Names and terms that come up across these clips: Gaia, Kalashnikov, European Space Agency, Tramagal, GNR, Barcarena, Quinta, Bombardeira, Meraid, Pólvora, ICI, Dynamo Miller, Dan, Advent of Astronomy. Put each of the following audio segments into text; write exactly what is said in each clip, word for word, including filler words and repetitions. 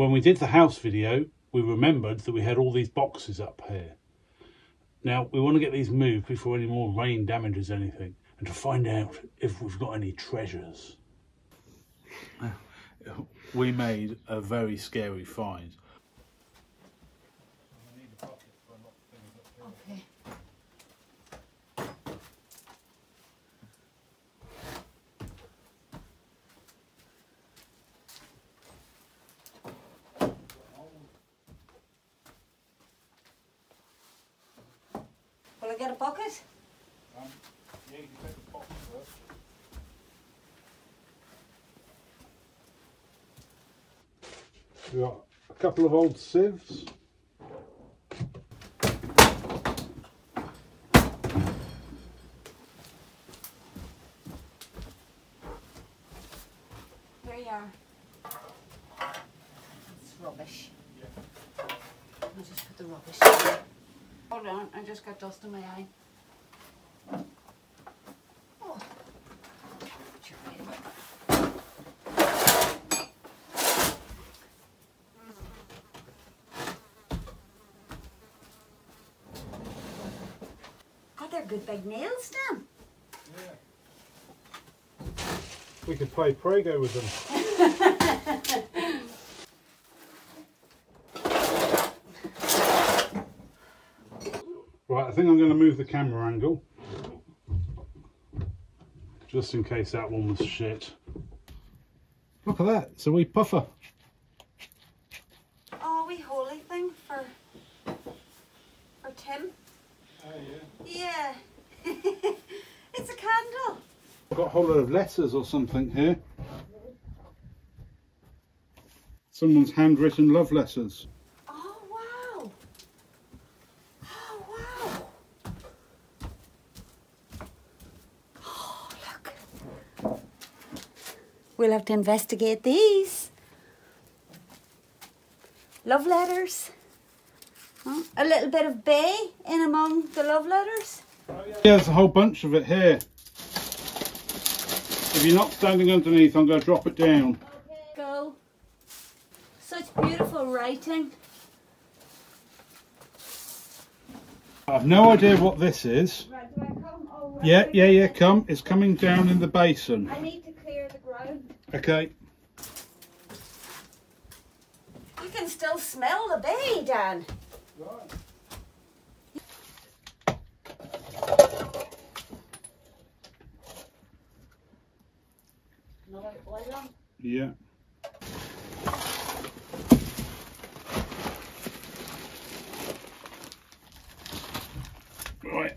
when we did the house video, we remembered that we had all these boxes up here. Now, we want to get these moved before any more rain damages anything, and to find out if we've got any treasures. We made a very scary find. Okay. Will I get a bucket? Um, yeah, you can take the box first. We've got a couple of old sieves. There you are. It's rubbish. Yeah. I'll just put the rubbish in. Hold on, I just got dust in my eye. Good big nails, Dan. Yeah. We could play Prego with them. Right, I think I'm going to move the camera angle. Just in case that one was shit. Look at that, it's a wee puffer. Oh, a wee holy thing for, for Tim. Oh, yeah. Yeah. It's a candle. I've got a whole lot of letters or something here. Someone's handwritten love letters. Oh, wow. Oh, wow. Oh, look. We'll have to investigate these. Love letters. Huh? A little bit of bay in among the love letters. Yeah, there's a whole bunch of it here. If you're not standing underneath, I'm going to drop it down. Okay. Go. Such beautiful writing. I've no idea what this is. Right, do I come? Oh, right, yeah, yeah, yeah, come. It's coming down in the basin. I need to clear the ground. Okay. You can still smell the bay, Dan. Right. Another oil lamp? Yeah. Right.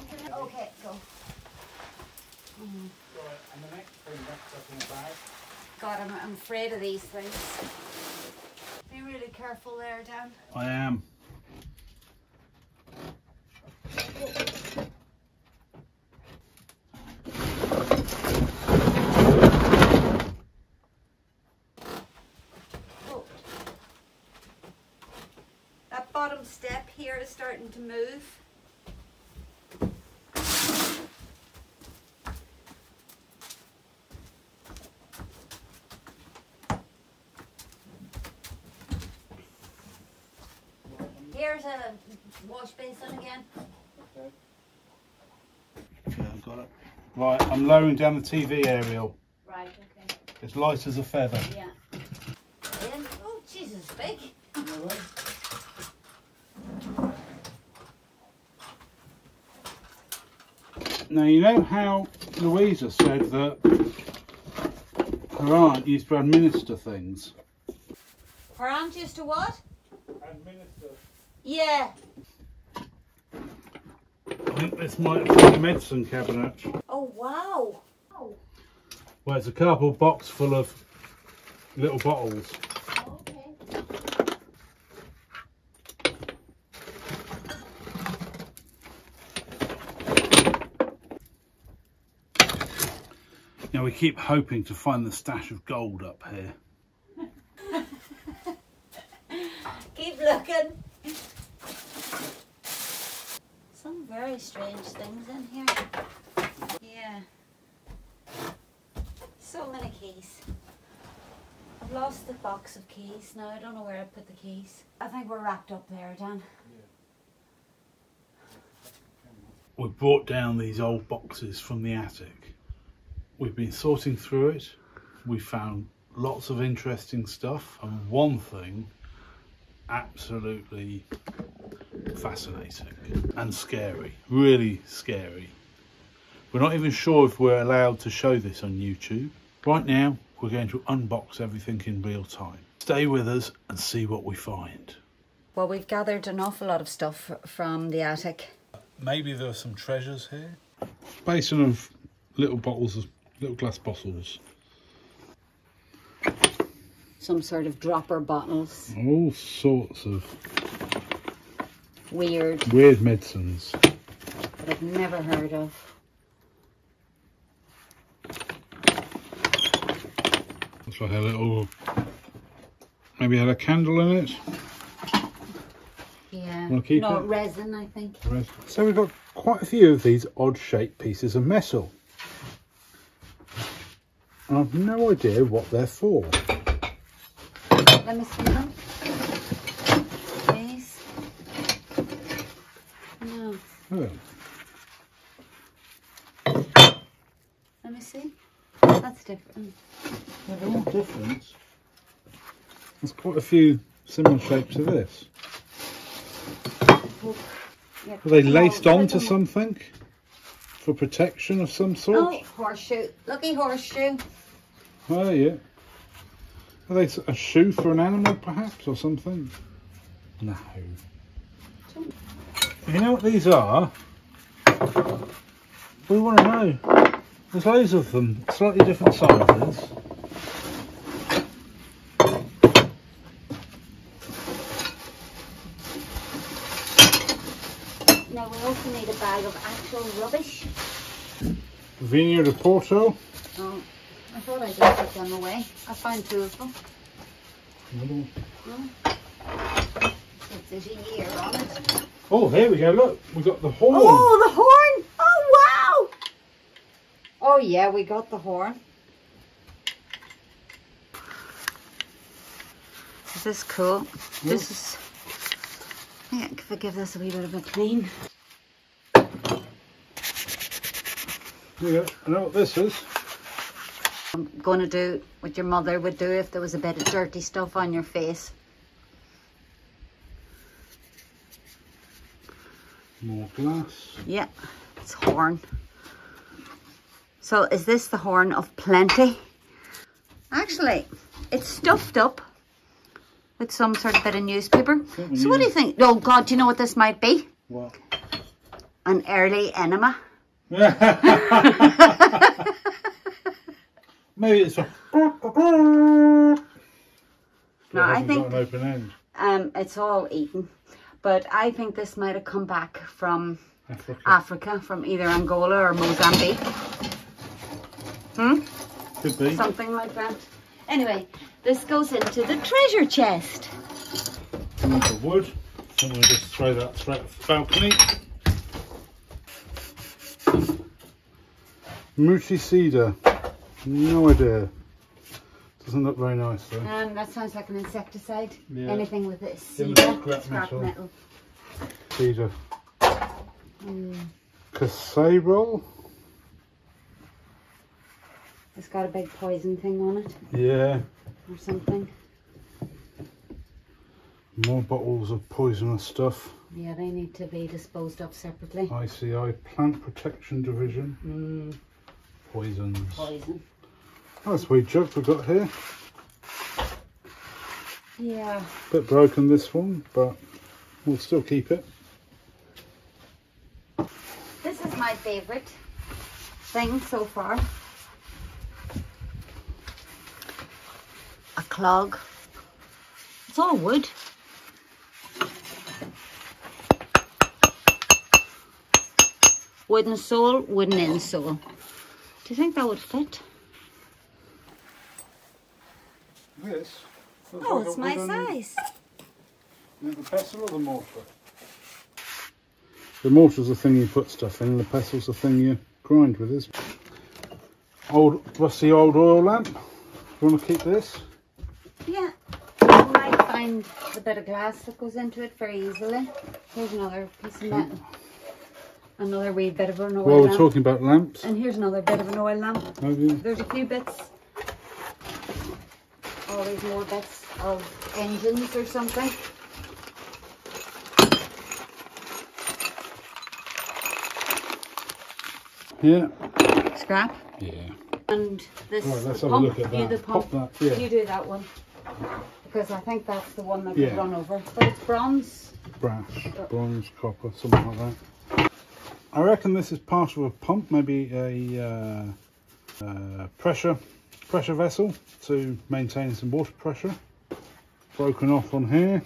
Okay, go. Mm-hmm. Right, and the next thing wrapped up in the bag. God, I'm, I'm afraid of these things. Be really careful there, Dan. I am. Oh. That bottom step here is starting to move. Here's a wash basin again. Okay. Okay, I've got it. Right, I'm lowering down the T V aerial. Right, okay. It's light as a feather. Yeah. And, oh, Jesus, big. All right. Now, you know how Louisa said that her aunt used to administer things? Her aunt used to what? Administer. Yeah. I think this might be a medicine cabinet. Oh, wow. Oh. Well, it's a cardboard box full of little bottles. Oh, okay. Now, we keep hoping to find the stash of gold up here. Keep looking. Some very strange things in here. Yeah. So many keys. I've lost the box of keys now. I don't know where I put the keys. I think we're wrapped up there, Dan. We brought down these old boxes from the attic. We've been sorting through it. We found lots of interesting stuff, and one thing absolutely fascinating and scary, really scary. We're not even sure if we're allowed to show this on YouTube. Right now, we're going to unbox everything in real time. Stay with us and see what we find. Well, we've gathered an awful lot of stuff from the attic. Maybe there are some treasures here. Basin of little bottles, little glass bottles. Some sort of dropper bottles. All sorts of weird, weird medicines that I've never heard of. Looks like a little, maybe had a candle in it. Yeah, no, it? resin, I think. Resin. So we've got quite a few of these odd-shaped pieces of metal. And I've no idea what they're for. Let me see them. These. No. Oh. Let me see. That's different. They're all different. There's quite a few similar shapes to this. Are they laced onto something for protection of some sort? Oh, horseshoe. Lucky horseshoe. Oh, yeah. Are they a shoe for an animal, perhaps, or something? No. You know what these are? We want to know. There's loads of them, slightly different sizes. Now we also need a bag of actual rubbish. Vinho de Porto. Oh, I thought I just put them away. I found two of them. Mm. Mm. There's a year on it. Oh, here we go, look. We got the horn. Oh, the horn! Oh, wow! Oh, yeah, we got the horn. This is cool. Mm. This is... I think if I give this a wee bit of a clean. Yeah, I know what this is. I'm going to do what your mother would do if there was a bit of dirty stuff on your face. More glass. Yeah, it's horn. So is this the horn of plenty? Actually, it's stuffed up with some sort of bit of newspaper. Certainly. So what do you think? Oh God, do you know what this might be? What? An early enema. Maybe it's a... No, I think... Got an open end. Um, it's all eaten. But I think this might have come back from Africa, Africa from either Angola or Mozambique. Hmm? Could be. Something like that. Anyway, this goes into the treasure chest. Some of the wood. I'm going to just throw that straight off the balcony. Muti cedar. No idea. Doesn't look very nice though. Um, that sounds like an insecticide. Yeah. Anything with it. Cedar. Scrap, scrap metal. metal. Cedar. Mm. Casserole. It's got a big poison thing on it. Yeah. Or something. More bottles of poisonous stuff. Yeah, they need to be disposed of separately. I C I Plant Protection Division. Mm. Poisons. Poison. Oh, that's a wee jug we've got here. Yeah. Bit broken this one, but we'll still keep it. This is my favourite thing so far. Clog. It's all wood. Wooden sole, wooden insole. Do you think that would fit? This? Oh, it's my size. Is it the pestle or the mortar? The mortar's the thing you put stuff in, and the pestle's the thing you grind with, isn't it? Old rusty old oil lamp. You want to keep this? yeah, you might find the bit of glass that goes into it very easily. Here's another piece of metal. Another wee bit of an oil While we're lamp. talking about lamps. And here's another bit of an oil lamp. Oh, yeah. There's a few bits, always more bits of engines or something. Yeah. Scrap. Yeah. And this right, let's have pump, a look at that. You, the pump, Pop that. Yeah. You do that one. Because I think that's the one that yeah. we've run over. But it's bronze. Brass, oh. bronze, copper, something like that. I reckon this is part of a pump, maybe a uh, uh, pressure pressure vessel to maintain some water pressure. Broken off on here.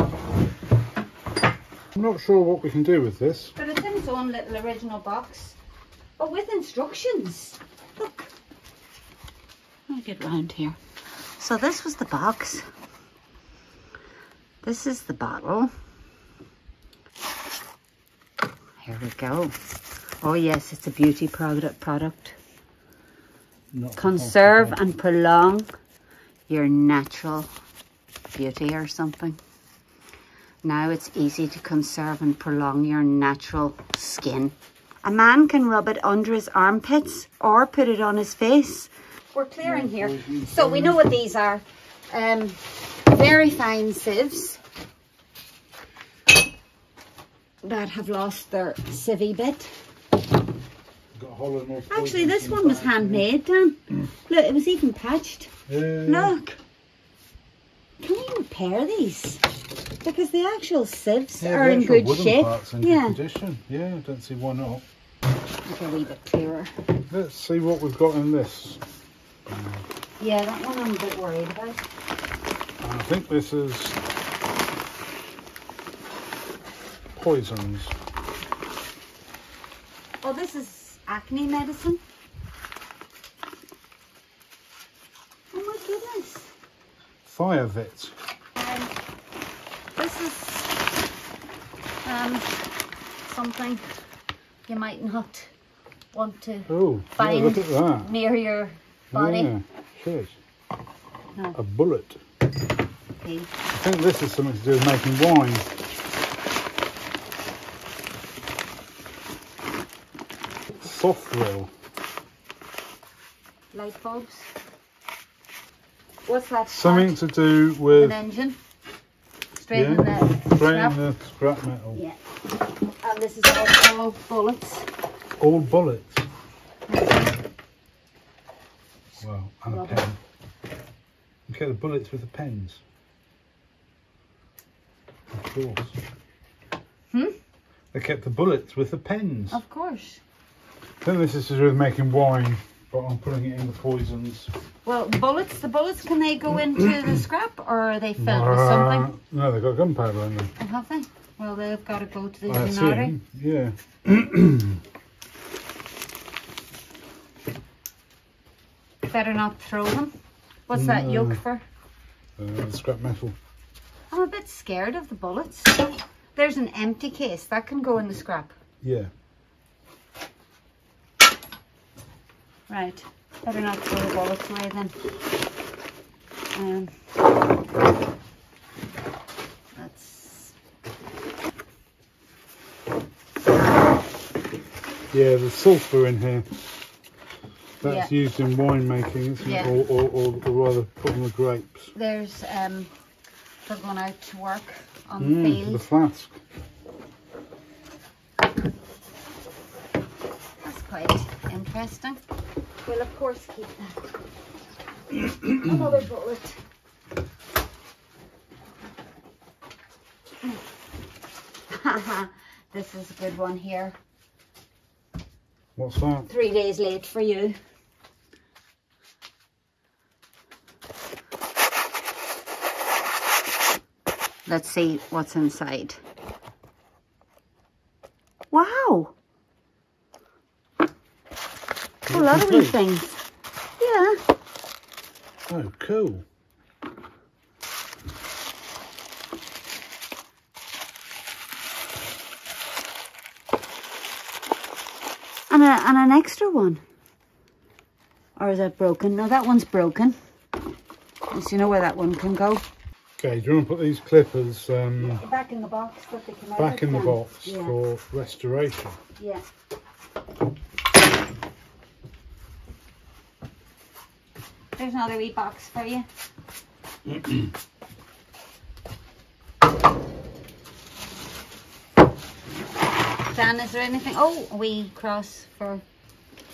I'm not sure what we can do with this. But it's in its own little original box, but with instructions. Look, let me get round here. So this was the box. This is the bottle. Here we go. Oh yes, it's a beauty product. Product. Not Conserve and prolong your natural beauty or something. Now it's easy to conserve and prolong your natural skin. A man can rub it under his armpits or put it on his face. We're clearing here. So we know what these are. Um, very fine sieves that have lost their civvy bit. Got Actually, this one was handmade, Dan. Mm. Look, it was even patched. Yeah. Look. Can we repair these? Because the actual sieves yeah, are in good shape. In yeah. Good condition. Yeah, I don't see why not. It's a wee bit clearer. Let's see what we've got in this. Yeah, that one I'm a bit worried about. I think this is poisons. Oh, this is acne medicine. Oh my goodness. Fire Vit. Um, this is um, something you might not want to Ooh, find yeah, look at that. near your body. Yeah, cheers. No. A bullet. Okay. I think this is something to do with making wine. Soft grill. Light bulbs. What's that? Something to do with an engine. Straighten yeah. the straighten the scrap metal. Yeah. And this is all, all bullets. All bullets. Well, and Robert. a pen. Okay, the bullets with the pens. Of course. Hmm. They kept the bullets with the pens. Of course. I think this is with making wine, but I'm putting it in the poisons. Well, bullets, the bullets, can they go into the scrap, or are they filled uh, with something? No, they've got gunpowder in them. Oh, have they? Well, they've got to go to the G N R. Yeah. Better not throw them. What's no. that yoke for? Uh, scrap metal. I'm a bit scared of the bullets. There's an empty case. That can go in the scrap. Yeah. Right, better not throw the bullets away then. Um, that's... Yeah, there's sulphur in here. That's yeah. used in wine making, isn't yeah. it? Or, or, or, or rather, putting the grapes. There's, um, they're going out to work on mm, the field. The flask. That's quite interesting. We'll of course keep that. Another bullet. This is a good one here. What's that? Three days late for you. Let's see what's inside. Wow! A lot of these things. Yeah. Oh, cool. And, a, and an extra one. Or is that broken? No, that one's broken. so you know where that one can go. Okay, do you want to put these clippers um, back in the box, so they can back in the box yeah. for restoration? Yeah. There's another wee box for you. Dan, is there anything? Oh, a wee cross for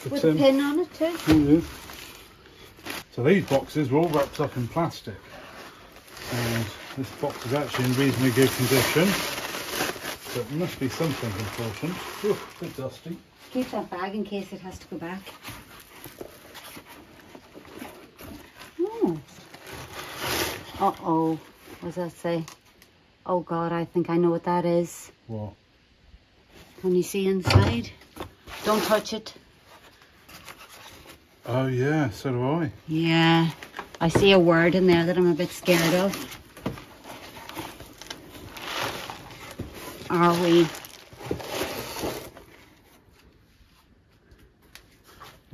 the with tin. a pin on it too. Yeah. So these boxes were all wrapped up in plastic, and this box is actually in reasonably good condition. So it must be something important. Ooh, a bit dusty. Keep that bag in case it has to go back. Uh-oh, what does that say? Oh God, I think I know what that is. What? Can you see inside? Don't touch it. Oh yeah, so do I. Yeah, I see a word in there that I'm a bit scared of. Are we?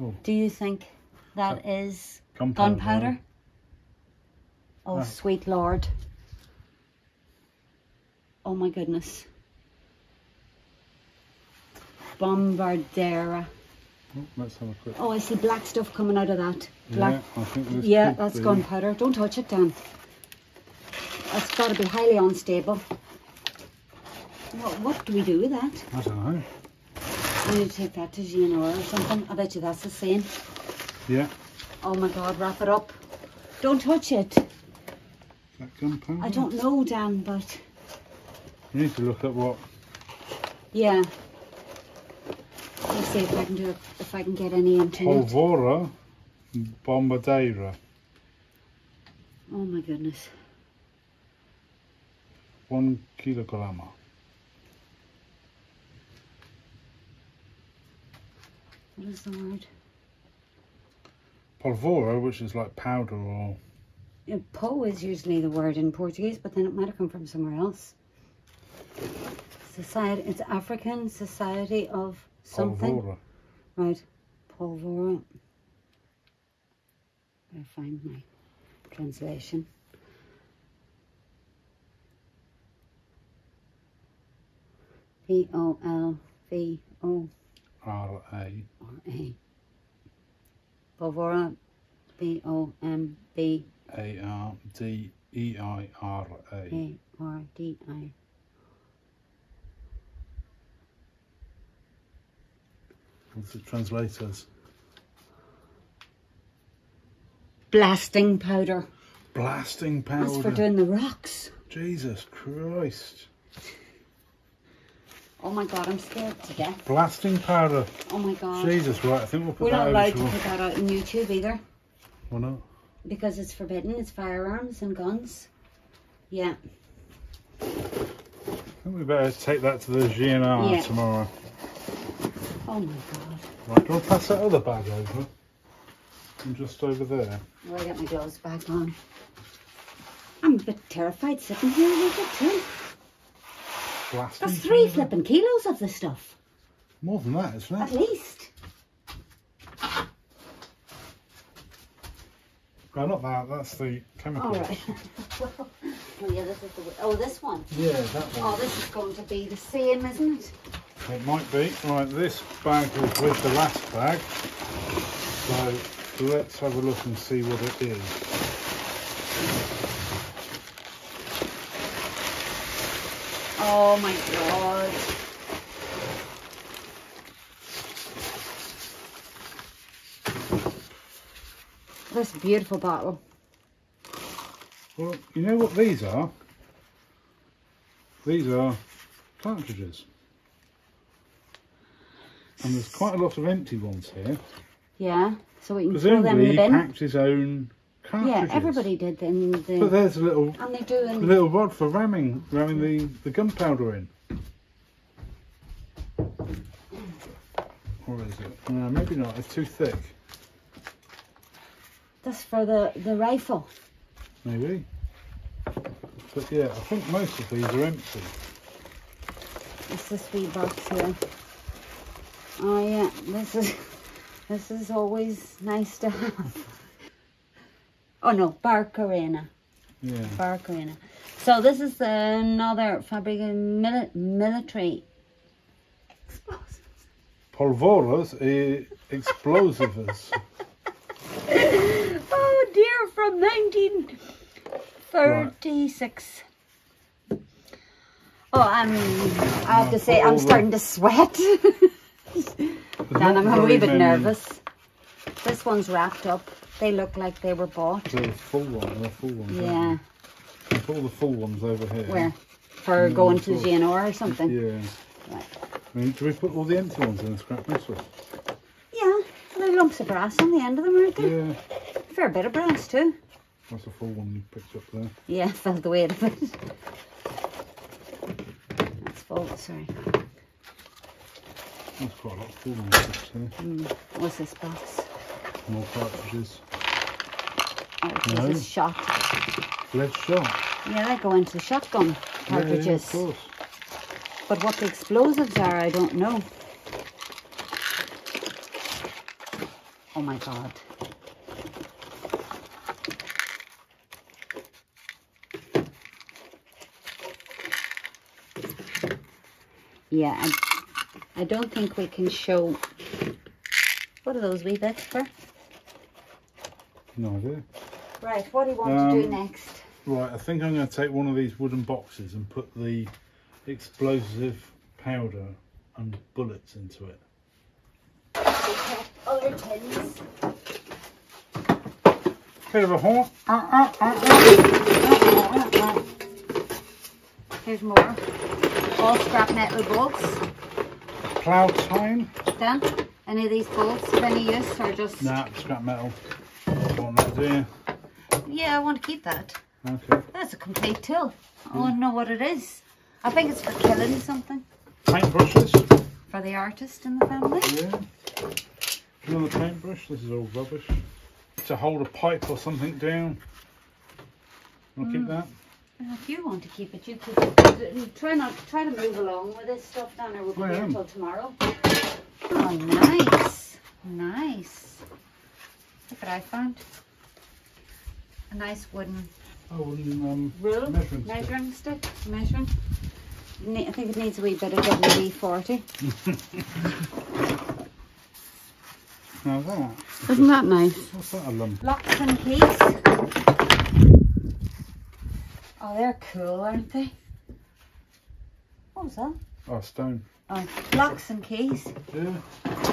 Oh. Do you think that uh, is gunpowder? gunpowder? Oh, oh, sweet Lord. Oh, my goodness. Bombardera. Oh, let's have a quick... oh, I see black stuff coming out of that. Black... Yeah, I think this yeah that's be... gunpowder. Don't touch it, Dan. That's got to be highly unstable. What, what do we do with that? I don't know. We need to take that to G N R or something. I bet you that's the same. Yeah. Oh, my God. Wrap it up. Don't touch it. I don't know, Dan, but... you need to look at what... yeah. Let's see if I can do it, if I can get any into it. Pólvora, Bombardeira. Oh my goodness. One kilogram. What is the word? Pólvora, which is like powder or... yeah, po is usually the word in Portuguese, but then it might have come from somewhere else. Society, it's African Society of something. Pólvora. Right, Pólvora. I'll find my translation. P O L V O R A. Pólvora. P O M B. A R D E I R A. A R D I. What's the translators? Blasting powder. Blasting powder. That's for doing the rocks. Jesus Christ. Oh my God, I'm scared to death. Blasting powder. Oh my God. Jesus, right, I think we'll put We're that out. We're not allowed to put that out on YouTube either. Why not? Because it's forbidden, it's firearms and guns. Yeah. I think we better take that to the G N R yeah. tomorrow. Oh my God. Right, do you want to pass that other bag over? I'm just over there. Well, I get my gloves back on. I'm a bit terrified sitting here with it too. Blasting That's three powder. flipping kilos of this stuff. More than that, isn't it? At least. No, not that, that's the chemical. All right. well, well, yeah, this is the, oh, this one? Yeah, that one. Oh, this is going to be the same, isn't it? It might be. Right, this bag was with the last bag. So let's have a look and see what it is. Oh my God. This beautiful bottle. Well, you know what these are? These are cartridges. And there's quite a lot of empty ones here. Yeah, so we can Presumably throw them in the bin. He packed his own cartridges. Yeah, everybody did in the... but there's a little, and they do in... a little rod for ramming, ramming the, the gunpowder in. Or is it? No, maybe not, it's too thick. That's for the, the rifle. Maybe. But yeah, I think most of these are empty. It's this wee box here. Oh yeah, this is, this is always nice to have. Oh no, Barcarena. Yeah. Barcarena. So this is another fabric in mili military explosives. Pólvoras, uh, explosives. Oh dear, from nineteen thirty-six. Right. Oh, I'm, I have no, to say, I'm starting to sweat. Dan, I'm a wee bit nervous. This one's wrapped up. They look like they were bought. They're full one, they're full one. Yeah. They put all the full ones over here. Where? For and going to G N R or something? Yeah. Right. I mean, do we put all the empty ones in the scrap metal? Yeah, there's lumps of brass on the end of them, aren't there? Yeah. A fair bit of brass too. That's a full one you picked up there. Yeah, I felt the weight of it. That's full, sorry. That's quite a lot of full ones there. Mm. What's this box? More cartridges. Oh, no. This is shot. Lead shot. Yeah, they go into the shotgun cartridges. Yeah, yeah, of course. But what the explosives are, I don't know. Oh my God. Yeah, I, I don't think we can show. What are those wee bits for? No idea. Right, what do you want um, to do next? Right, I think I'm going to take one of these wooden boxes and put the explosive powder and bullets into it. Other tins. Bit of a horn. Uh, uh, uh, uh, uh, uh, uh. Here's more. All scrap metal bolts. Plough time. Done. Any of these bolts of any use or just? Nah, scrap metal. There. Yeah, I want to keep that. Okay. That's a complete tool. I want to know what it is. I think it's for killing something. Paintbrushes. For the artist in the family. Yeah. Another paintbrush. This is all rubbish. To hold a pipe or something down. I'll mm. keep that. If you want to keep it, you keep it. Try not, try to move along with this stuff, Dan, or we'll be here until tomorrow. Oh, nice, nice. Look what I found. A nice wooden, oh, wooden um, rule, measuring, measuring stick. stick, measuring. I think it needs a wee bit of W D forty. Now that. Isn't that nice? What's that a lump? Locks and keys. Oh, they're cool, aren't they? What was that? Oh, stone. Oh, locks and keys. Yeah.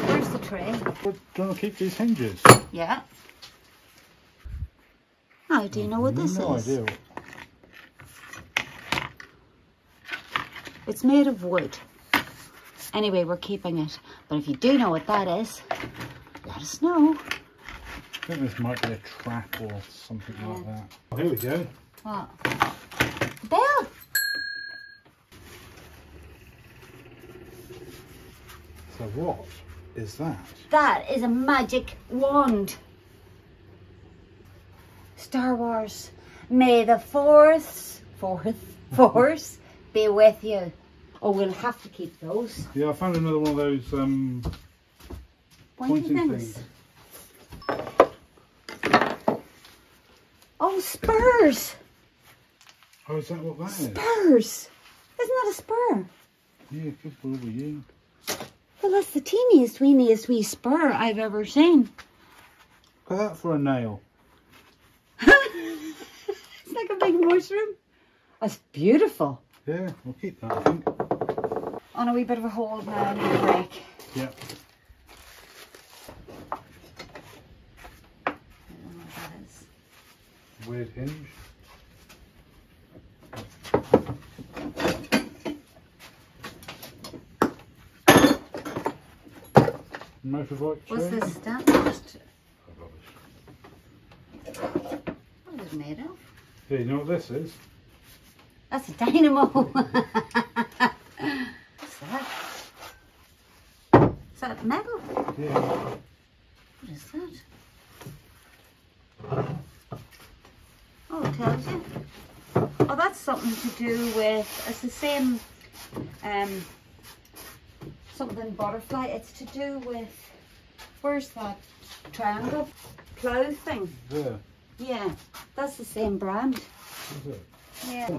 Where's the tray? We're going to keep these hinges. Yeah. How do you know what this no is? No idea. It's made of wood. Anyway, we're keeping it. But if you do know what that is, let us know. I think this might be a trap or something yeah. like that. Oh, here we go. What? Bell! So what is that? That is a magic wand. Star Wars. May the fourth, fourth, force be with you. Oh, we'll have to keep those. Yeah, I found another one of those um, pointing, pointing things. things. Oh, spurs. Oh, is that what that spurs. is? Spurs. Isn't that a spur? Yeah, good boy, yeah. Well, that's the teeniest, weeniest wee spur I've ever seen. Look at that for a nail. It's like a big mushroom. That's beautiful. Yeah, we'll keep that, I think. On a wee bit of a hold now and a break. Yeah. I don't know what that is. Weird hinge. Motorbike. What's this stuff? What is it made of? Yeah, you know what this is? That's a dynamo. What's that? Is that metal? Yeah. What is that? Oh, it tells you. Oh, that's something to do with, it's the same, um, something butterfly. It's to do with, where's that triangle plough thing? Yeah. Yeah, that's the same brand. Is it? Yeah.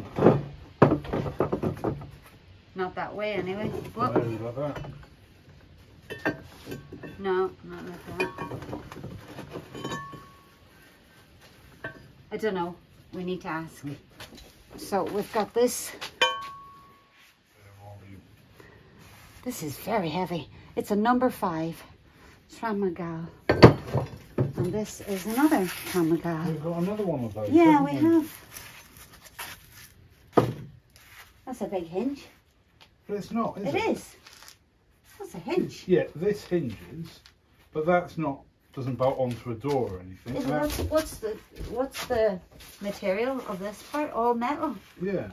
Not that way anyway. But no, not that. No, not like that. I don't know. We need to ask. Hmm. So we've got this. This is very heavy. It's a number five Tramagal. And this is another Tramagal. We've got another one of those. Yeah, we, we have. That's a big hinge. But it's not, is it? It is. That's a hinge. Yeah, this hinges, but that's not, doesn't bolt onto a door or anything. It, what's, what's the what's the material of this part? All metal. Yeah.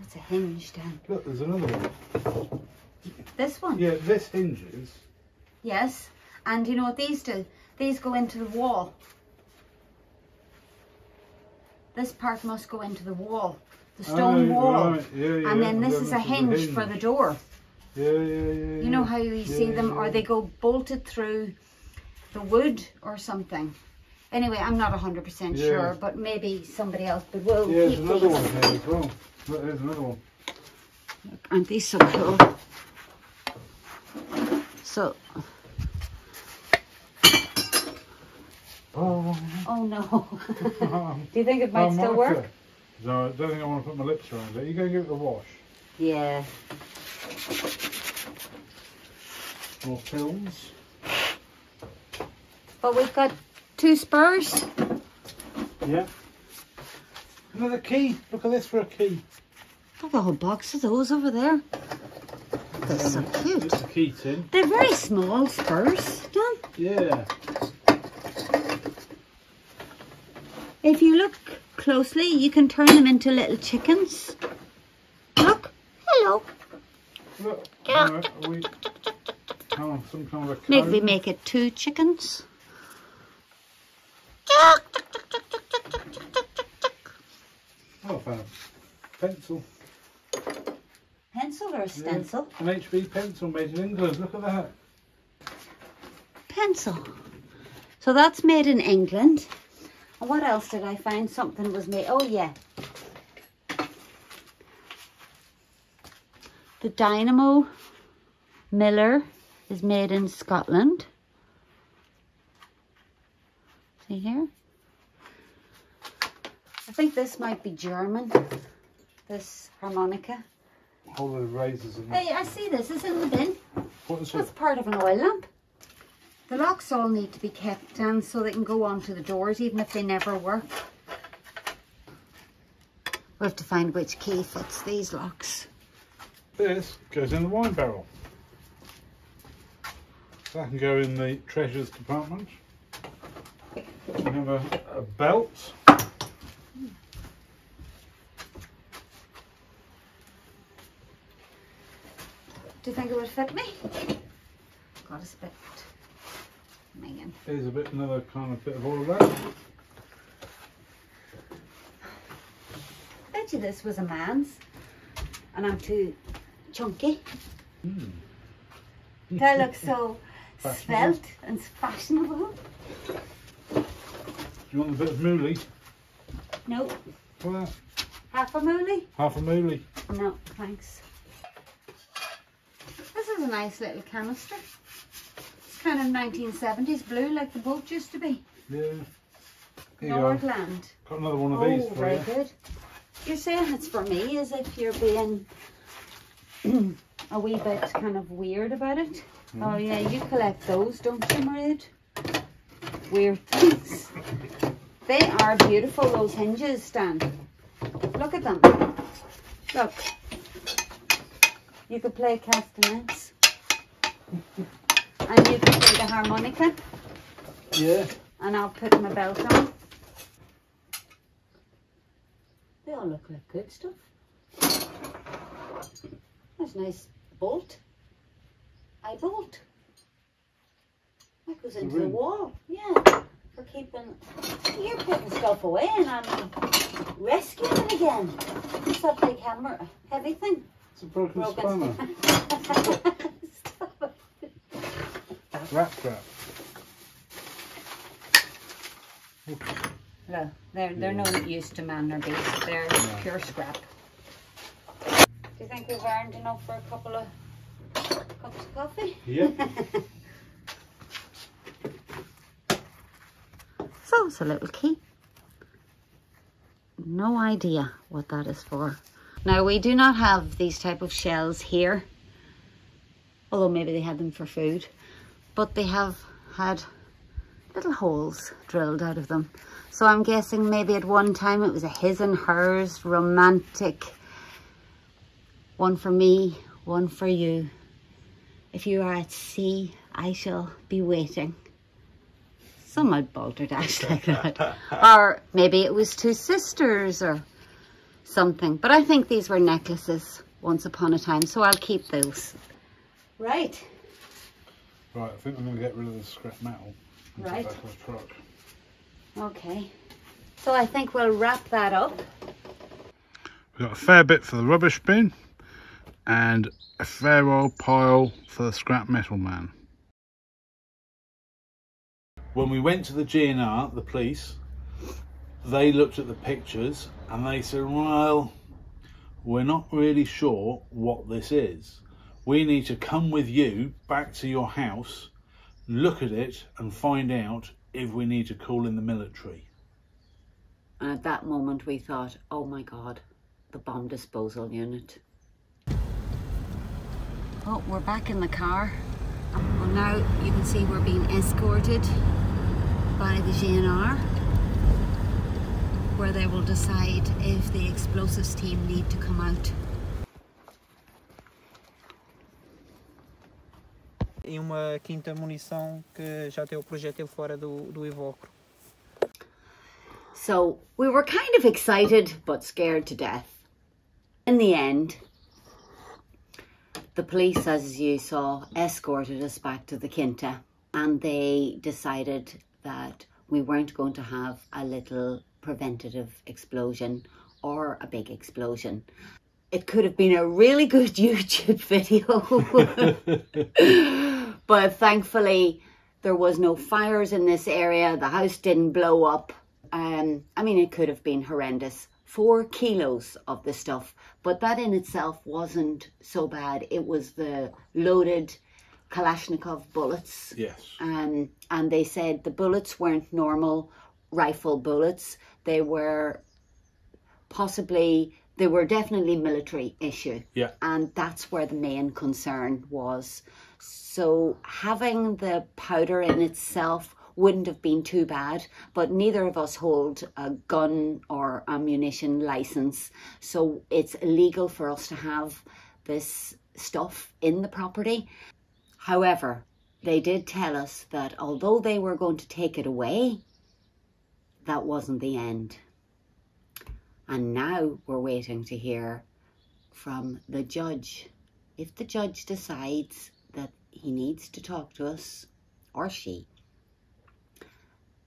That's a hinge, Dan. Look, there's another one. This one? Yeah, this hinges. Yes, and you know what these do? These go into the wall. This part must go into the wall, the stone oh, wall, right. yeah, yeah, and then this is a hinge, hinge for the door. Yeah, yeah, yeah. You yeah, know how you yeah, see them, yeah. or they go bolted through the wood or something. Anyway, I'm not one hundred percent yeah. sure, but maybe somebody else. But we'll yeah, keep there's another one here as well. Look, there's another one. Look, aren't these so cool? So. Oh, oh no. Do you think it might oh, still work? It. No, I don't think I want to put my lips around it. Are you going to give it a wash? Yeah. More films. But we've got two spurs. Yeah. Another key. Look at this for a key. I've got a whole box of those over there. They're so cute. It's a key tin. They're very small spurs, Dan. Yeah. If you look closely, you can turn them into little chickens. Look, hello. Look, uh, we, oh, some kind of a maybe make it two chickens. Oh, a pencil. Pencil or a stencil? Yeah, an H B pencil made in England. Look at that. Pencil. So that's made in England. And what else did I find? Something was made. Oh, yeah. The Dynamo Miller is made in Scotland. See here? I think this might be German, this harmonica. A whole lot of razors in there. Hey, I see this. It's in the bin. What is it? That's part of an oil lamp. The locks all need to be kept down so they can go onto the doors, even if they never work. We'll have to find which key fits these locks. This goes in the wine barrel. That can go in the treasures department. We have a, a belt. Do you think it would fit me? Got a spit. Megan. Here's a bit, another kind of bit of all of that. I bet you this was a man's, and I'm too chunky. Mm. Do I look so svelte and fashionable? Do you want a bit of moolie? No. What? Half a moolie? Half a moolie. No, thanks. This is a nice little canister. Kind of nineteen seventies blue, like the boat used to be. Yeah. Nordland. Go. Got another one of oh, these for you. Very good. You're saying it's for me, as if you're being a wee bit kind of weird about it. Mm. Oh yeah, you collect those, don't you, Meraid? Weird things. They are beautiful, those hinges, Stan. Look at them. Look. You could play castanets. And you can play the harmonica. Yeah. And I'll put my belt on. They all look like good stuff. That's a nice bolt. I bolt. That goes into the, the wall. Yeah. For keeping... You're putting stuff away and I'm rescuing it again. It's that big hammer, heavy thing. It's a broken, broken spanner. Wrap wrap. Look, they're, they're yeah. no use to man or beast. They're yeah. pure scrap. Do you think we've earned enough for a couple of cups of coffee? Yeah. So it's a little key. No idea what that is for. Now, we do not have these type of shells here, although maybe they had them for food, but they have had little holes drilled out of them. So I'm guessing maybe at one time it was a his and hers, romantic, one for me, one for you. If you are at sea, I shall be waiting. Some old balderdash like that. Or maybe it was two sisters or something. But I think these were necklaces once upon a time, so I'll keep those. Right. Right, I think I'm going to get rid of the scrap metal. Right. Okay, so I think we'll wrap that up. We've got a fair bit for the rubbish bin and a fair old pile for the scrap metal man. When we went to the G N R, the police, they looked at the pictures and they said, well, we're not really sure what this is. We need to come with you back to your house, look at it and find out if we need to call in the military. And at that moment we thought, oh my God, the bomb disposal unit. Oh, we're back in the car. Well, now you can see we're being escorted by the G N R, where they will decide if the explosives team need to come out. Em uma quinta munição que já tem o projétil fora do, do invólucro. So we were kind of excited but scared to death. In the end, the police, as you saw, escorted us back to the Quinta, and they decided that we weren't going to have a little preventative explosion or a big explosion. It could have been a really good YouTube video. But thankfully, there was no fires in this area. The house didn't blow up. Um, I mean, it could have been horrendous. Four kilos of the stuff. But that in itself wasn't so bad. It was the loaded Kalashnikov bullets. Yes. Um, and they said the bullets weren't normal rifle bullets. They were possibly... They were definitely military issue. Yeah. And that's where the main concern was. So having the powder in itself wouldn't have been too bad, but neither of us hold a gun or ammunition license. So it's illegal for us to have this stuff in the property. However, they did tell us that although they were going to take it away, that wasn't the end. And now we're waiting to hear from the judge. If the judge decides that he needs to talk to us, or she,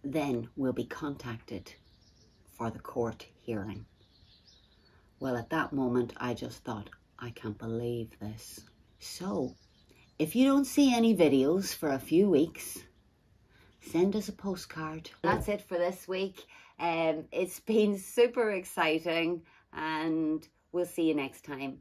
then we'll be contacted for the court hearing. Well, at that moment, I just thought, I can't believe this. So, if you don't see any videos for a few weeks, send us a postcard. That's it for this week. Um, it's been super exciting, and we'll see you next time.